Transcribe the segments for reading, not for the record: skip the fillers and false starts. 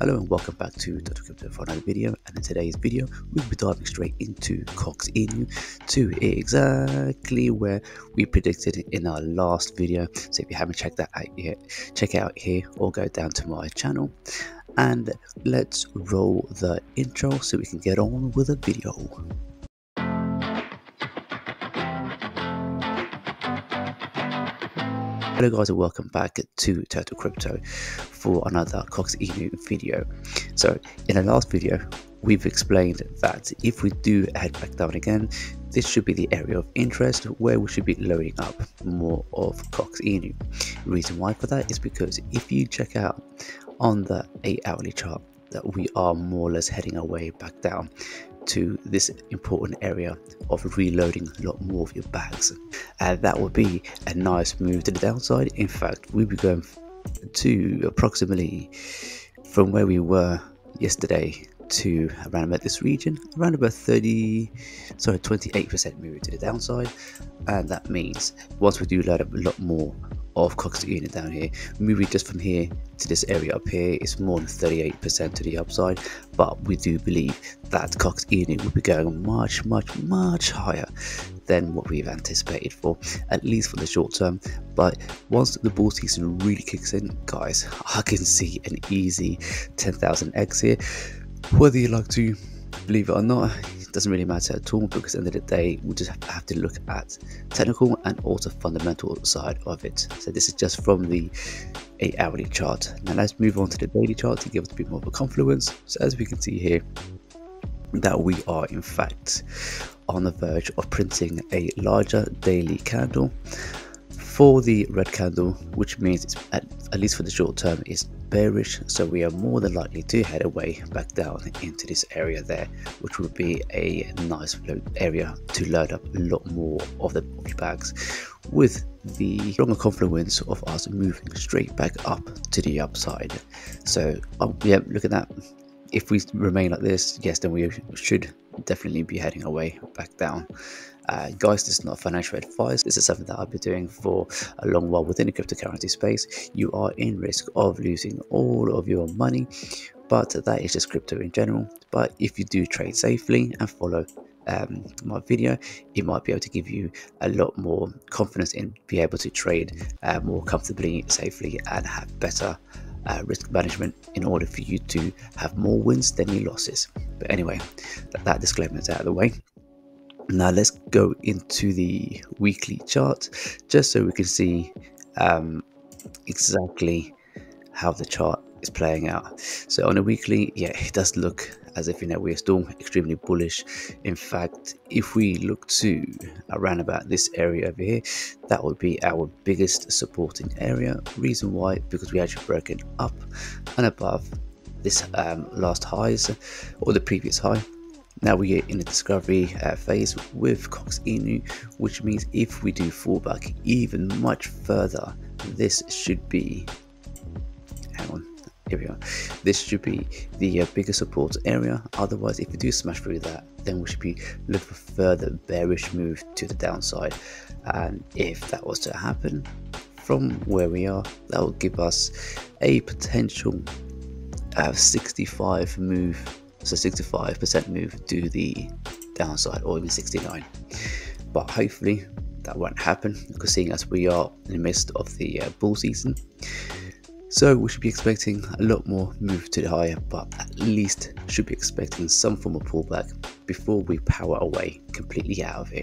Hello and welcome back to Total Crypto for another video, and in today's video we'll be diving straight into Coq Inu to exactly where we predicted in our last video. So if you haven't checked that out yet, check it out here or go down to my channel, and let's roll the intro so we can get on with the video. Hello guys and welcome back to Total Crypto for another Coq Inu video. So in the last video we've explained that if we do head back down again, this should be the area of interest where we should be loading up more of Coq Inu. The reason why for that is because if you check out on the 8-hourly chart that we are more or less heading our way back down to this important area of reloading a lot more of your bags, and that would be a nice move to the downside. In fact, we'll be going to approximately from where we were yesterday to around about this region, around about 28% move to the downside, and that means once we do load up a lot more of Coq Inu down here, moving just from here to this area up here is more than 38% to the upside. But we do believe that Coq Inu will be going much higher than what we've anticipated, for at least for the short term. But once the bull season really kicks in, guys, I can see an easy 10,000x here. Whether you like to believe it or not, it doesn't really matter at all, because at the end of the day we just have to look at technical and also fundamental side of it. So this is just from the 8-hourly chart. Now let's move on to the daily chart to give us a bit more of a confluence. So as we can see here, that we are in fact on the verge of printing a larger daily candle for the red candle, which means it's at least for the short term is bearish. So we are more than likely to head away back down into this area there, which would be a nice area to load up a lot more of the bags, with the stronger confluence of us moving straight back up to the upside. So yeah, look at that. If we remain like this, yes, then we should definitely be heading away back down. Guys, this is not financial advice. This is something that I've been doing for a long while within the cryptocurrency space. You are in risk of losing all of your money, but that is just crypto in general. But if you do trade safely and follow my video, it might be able to give you a lot more confidence in being able to trade more comfortably, safely, and have better risk management in order for you to have more wins than your losses. But anyway, that disclaimer is out of the way. Now let's go into the weekly chart just so we can see exactly how the chart is playing out. So on a weekly, yeah, it does look as if, you know, we are still extremely bullish. In fact, if we look to around about this area over here, that would be our biggest supporting area. Reason why, because we actually broken up and above this last highs, or the previous high. Now we are in the discovery phase with Coq Inu, which means if we do fall back even much further, this should be, hang on, here we are, this should be the biggest support area. Otherwise, if we do smash through that, then we should be looking for further bearish move to the downside. And if that was to happen from where we are, that will give us a potential 65 move, so 65% move to the downside, or even 69. But hopefully that won't happen, because seeing as we are in the midst of the bull season, so we should be expecting a lot more move to the higher, but at least should be expecting some form of pullback before we power away completely out of here.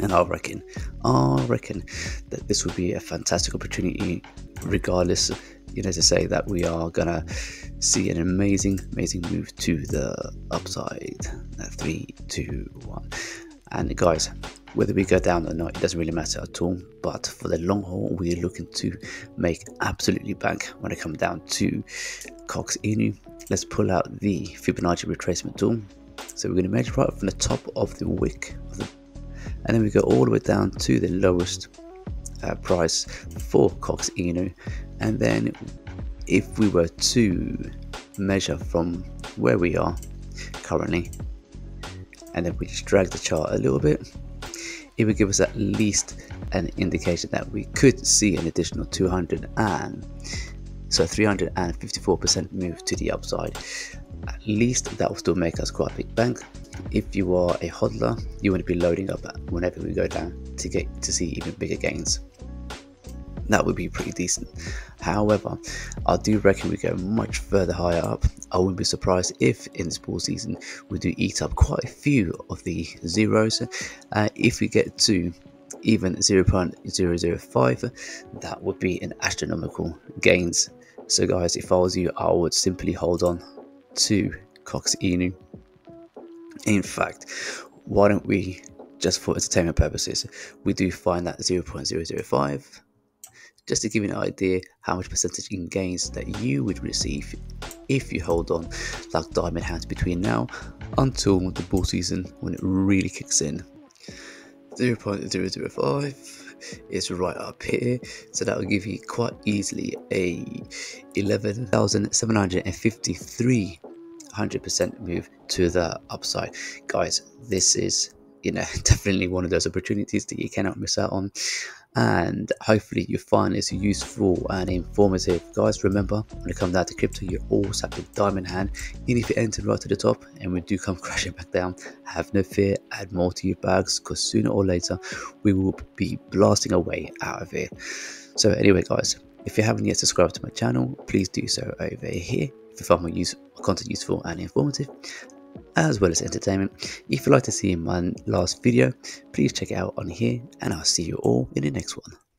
And I reckon that this would be a fantastic opportunity regardless, you know, to say that we are gonna see an amazing move to the upside. 3, 2, 1. And guys, whether we go down or not, it doesn't really matter at all. But for the long haul, we're looking to make absolutely bank when it comes down to Coq Inu. Let's pull out the Fibonacci retracement tool. So we're going to measure right from the top of the wick, and then we go all the way down to the lowest price for Coq Inu. And then if we were to measure from where we are currently, and then we just drag the chart a little bit, it would give us at least an indication that we could see an additional 200 and So 354% move to the upside. At least that will still make us quite a big bank. If you are a hodler, you want to be loading up whenever we go down to get to see even bigger gains. That would be pretty decent. However, I do reckon we go much further higher up. I wouldn't be surprised if in this bull season we do eat up quite a few of the zeros. If we get to even 0.005, that would be an astronomical gains. So guys, if I was you, I would simply hold on to Coq Inu. In fact, why don't we, just for entertainment purposes, we do find that 0.005, just to give you an idea how much percentage in gains that you would receive if you hold on like diamond hands between now until the bull season when it really kicks in. 0.005 is right up here, so that will give you quite easily a 11,753 100% move to the upside. Guys, this is, you know, definitely one of those opportunities that you cannot miss out on, and hopefully you find this useful and informative. Guys, remember, when it comes down to crypto, you always have the diamond hand, and if you enter right to the top and we do come crashing back down, have no fear, add more to your bags, because sooner or later we will be blasting away out of here. So anyway guys, if you haven't yet subscribed to my channel, please do so over here if you find my content useful and informative, as well as entertainment. If you'd like to see my last video, please check it out on here, and I'll see you all in the next one.